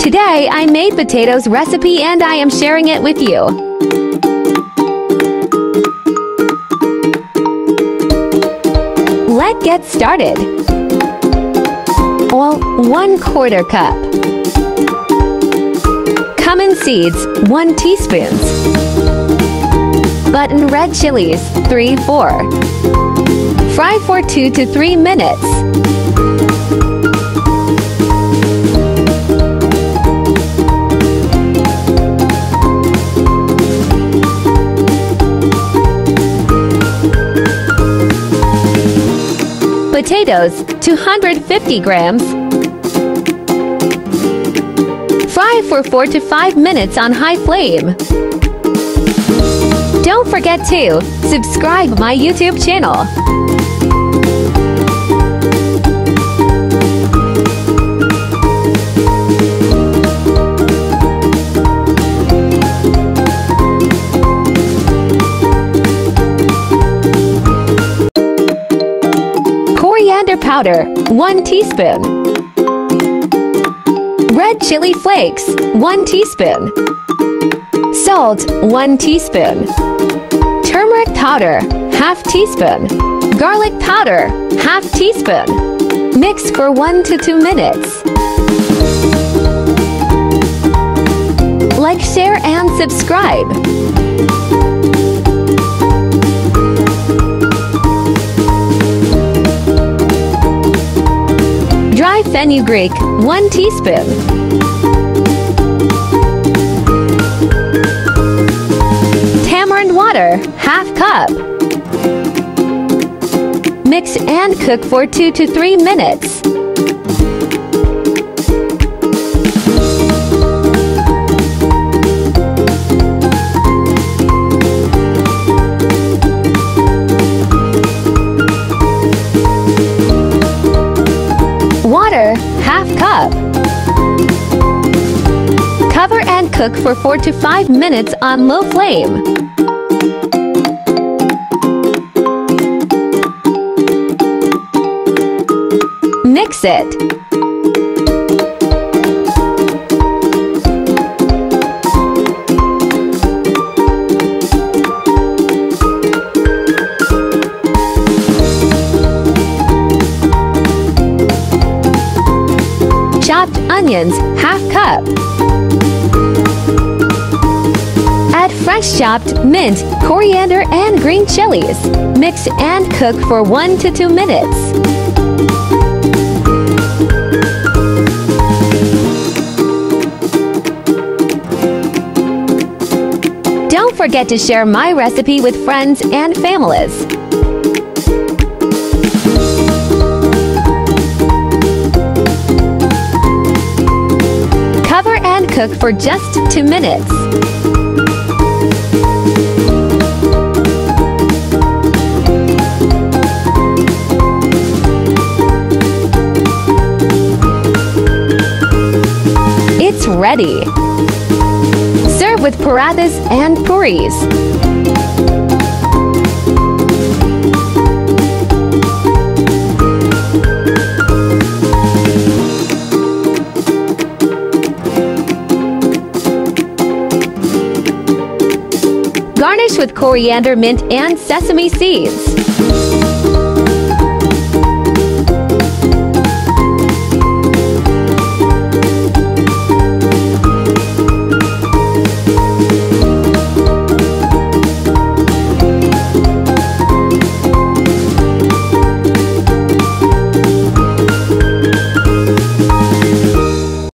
Today I made potatoes recipe and I am sharing it with you. Let's get started. Oil 1/4 cup. Cumin seeds 1 teaspoon. Button red chilies 3–4. Fry for 2 to 3 minutes. Potatoes 250 grams. Fry for 4 to 5 minutes on high flame. Don't forget to subscribe my YouTube channel. Powder 1 teaspoon. Red chili flakes 1 teaspoon. Salt 1 teaspoon. Turmeric powder 1/2 teaspoon. Garlic powder 1/2 teaspoon. Mix for 1 to 2 minutes. Like, share and subscribe. Fenugreek 1 teaspoon. Tamarind water 1/2 cup. Mix and cook for 2 to 3 minutes. Water 1/2 cup. Cover and cook for 4 to 5 minutes on low flame. Mix it. Chopped onions 1/2 cup. Add fresh chopped mint, coriander and green chilies. Mix and cook for 1 to 2 minutes. Don't forget to share my recipe with friends and families. Cook for just 2 minutes. It's ready. Serve with parathas and puris. Garnish with coriander, mint, and sesame seeds.